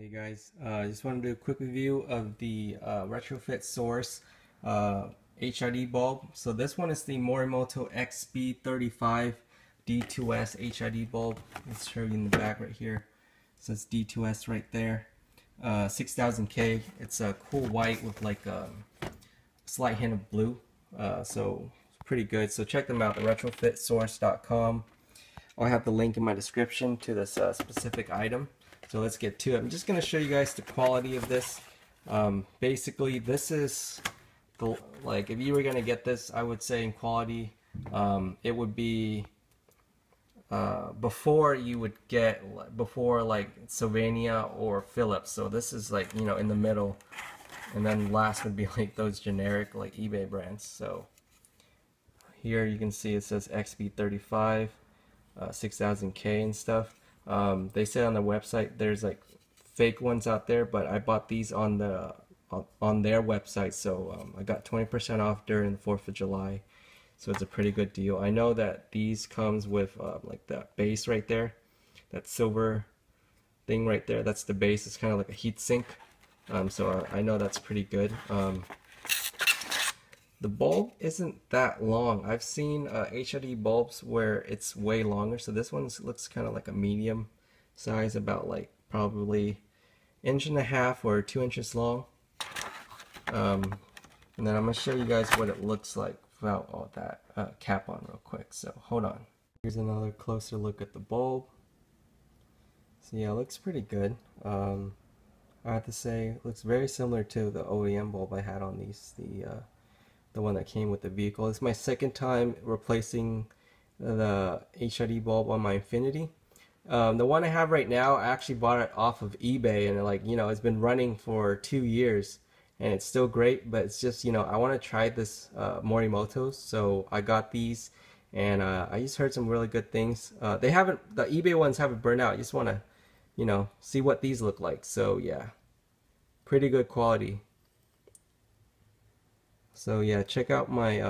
Hey guys, just want to do a quick review of the Retrofit Source HID bulb. So this one is the Morimoto XB35 D2S HID bulb. Let's show you in the back right here. It says D2S right there. 6000K. It's a cool white with like a slight hint of blue. So it's pretty good. So check them out, the retrofitsource.com. I'll have the link in my description to this specific item. So let's get to it. I'm just going to show you guys the quality of this. Basically, this is the, like, if you were going to get this, I would say in quality, it would be before like Sylvania or Philips. So this is like, you know, in the middle, and then last would be like those generic like eBay brands. So here you can see it says XB35, 6000K and stuff. They said on the website there's like fake ones out there, but I bought these on the their website, so I got 20% off during the 4th of July, so it's a pretty good deal. I know that these comes with like that base right there, that silver thing right there. That's the base. It's kind of like a heat sink, so I know that's pretty good. The bulb isn't that long. I've seen HID bulbs where it's way longer, so this one looks kind of like a medium size, about like probably inch and a half or 2 inches long. And then I'm going to show you guys what it looks like without all that cap on real quick, so hold on. Here's another closer look at the bulb. So yeah, it looks pretty good. I have to say it looks very similar to the OEM bulb I had on these, the one that came with the vehicle. It's my second time replacing the HID bulb on my Infiniti. The one I have right now, I actually bought it off of eBay, and like, you know, it's been running for 2 years and it's still great, but it's just, you know, I want to try this Morimoto, so I got these, and I just heard some really good things. They haven't, the eBay ones haven't burned out. I just want to, you know, see what these look like. So yeah, pretty good quality. So yeah, check out my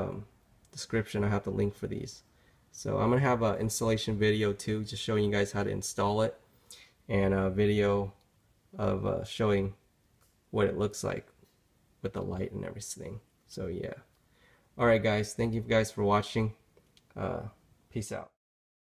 description. I have the link for these. So I'm going to have an installation video too, just showing you guys how to install it, and a video of showing what it looks like with the light and everything. So yeah. Alright guys, thank you guys for watching. Peace out.